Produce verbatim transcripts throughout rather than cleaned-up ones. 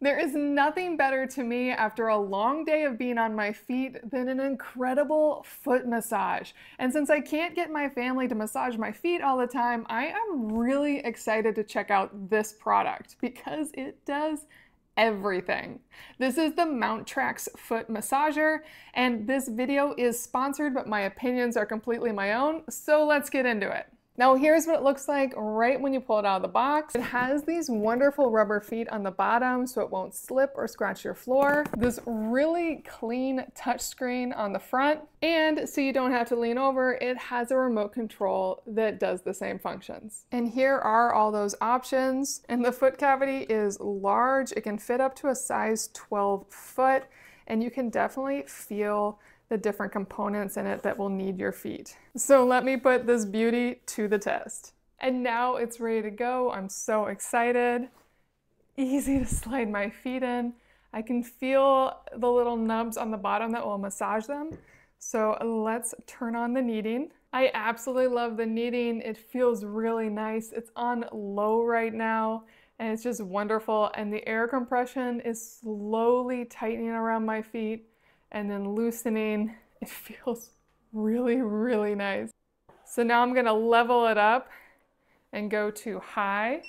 There is nothing better to me after a long day of being on my feet than an incredible foot massage. And since I can't get my family to massage my feet all the time, I am really excited to check out this product because it does everything. This is the MOUNTRAX foot massager, and this video is sponsored, but my opinions are completely my own, so let's get into it. Now here's what it looks like right when you pull it out of the box. It has these wonderful rubber feet on the bottom so it won't slip or scratch your floor. This really clean touchscreen on the front, and so you don't have to lean over, it has a remote control that does the same functions. And here are all those options. And the foot cavity is large. It can fit up to a size twelve foot, and you can definitely feel the different components in it that will need your feet. So let me put this beauty to the test. And now it's ready to go. I'm so excited. Easy to slide my feet in. I can feel the little nubs on the bottom that will massage them. So let's turn on the kneading. I absolutely love the kneading. It feels really nice. It's on low right now, and it's just wonderful. And the air compression is slowly tightening around my feet and then loosening. It feels really, really nice. So now I'm gonna level it up and go to high.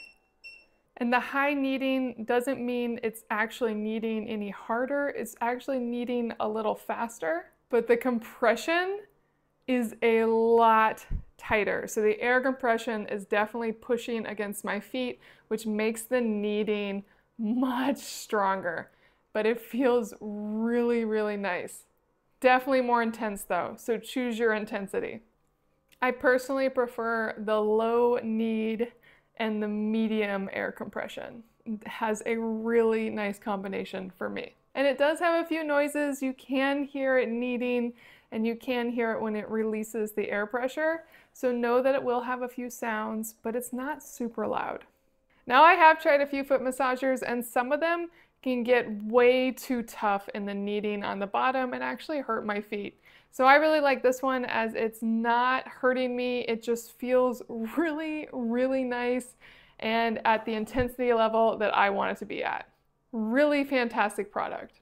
And the high kneading doesn't mean it's actually kneading any harder, it's actually kneading a little faster, but the compression is a lot tighter. So the air compression is definitely pushing against my feet, which makes the kneading much stronger. But it feels really, really nice. Definitely more intense though, so choose your intensity. I personally prefer the low knead and the medium air compression. It has a really nice combination for me. And it does have a few noises. You can hear it kneading, and you can hear it when it releases the air pressure. So know that it will have a few sounds, but it's not super loud. Now I have tried a few foot massagers, and some of them can get way too tough in the kneading on the bottom and actually hurt my feet. So I really like this one as it's not hurting me. It just feels really, really nice and at the intensity level that I want it to be at. Really fantastic product.